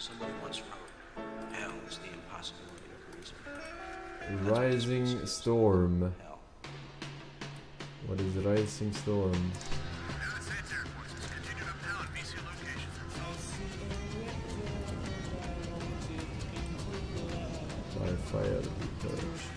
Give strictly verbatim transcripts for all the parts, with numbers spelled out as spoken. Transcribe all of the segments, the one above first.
Someone once wrote, hell is the impossibility of reason. Rising Storm. What is Rising Storm? By fire be purged.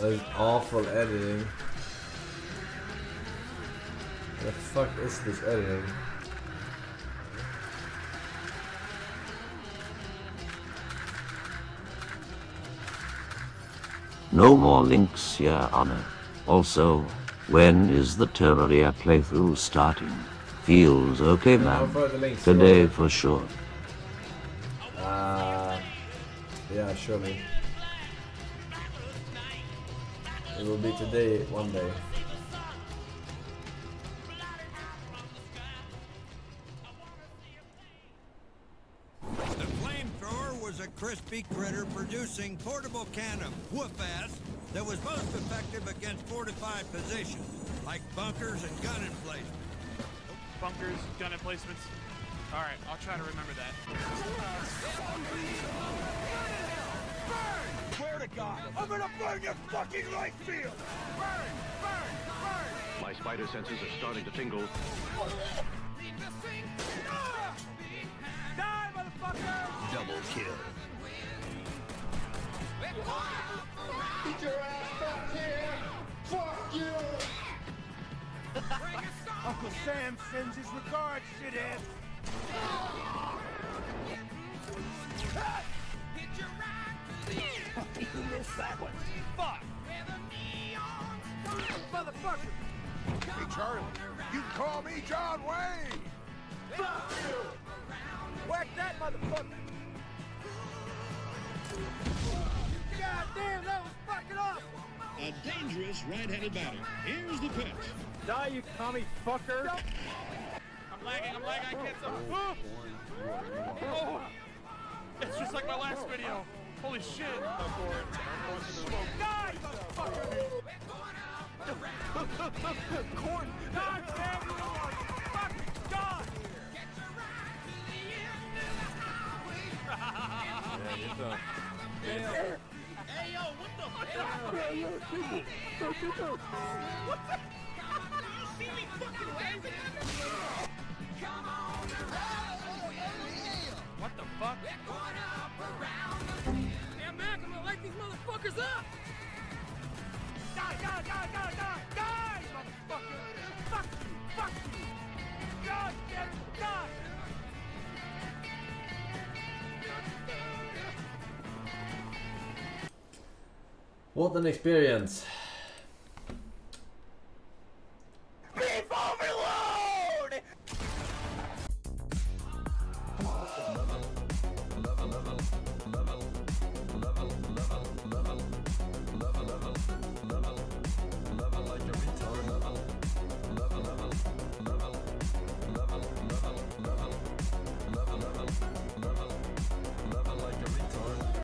That is awful editing. The fuck is this editing? No more links here, Honor. Also, when is the Terraria playthrough starting? Feels okay, man. Today for sure. Uh, yeah, surely. It will be today, one day. Crispy critter producing portable cannon whoop-ass that was most effective against fortified positions like bunkers and gun emplacements. Oh, bunkers, gun emplacements. All right, I'll try to remember that. Burn! Swear to God, I'm gonna burn your fucking life field. Burn! Burn! Burn! My spider senses are starting to tingle. Die, motherfucker! Double kill. Get your ass back here! Fuck you! Uncle Sam sends his regards, shithead! Get your ass! You missed that one! Fuck! Motherfucker! Hey Charlie, you call me John Wayne! Fuck you! Whack that motherfucker! God damn, that was fucking awesome! A dangerous right-handed batter. Here's the pitch. Die, you commie fucker! I'm lagging, I'm lagging, I can't stop. Oh. Oh. It's just like my last video. Holy shit! Die, you fucker! Corn! God damn it! Fucking God! Get your ride to the end of the highway! Yeah, it's a... Hey yo, what the fuck? Hey yo, people, so people. What the? Do you see me fucking laughing at me? Come on around. What the fuck? Hey Mac, I'm gonna light these motherfuckers up. Die, die, die, die, die, die, motherfucker! Fuck you, fuck you! God damn it, die! What an experience!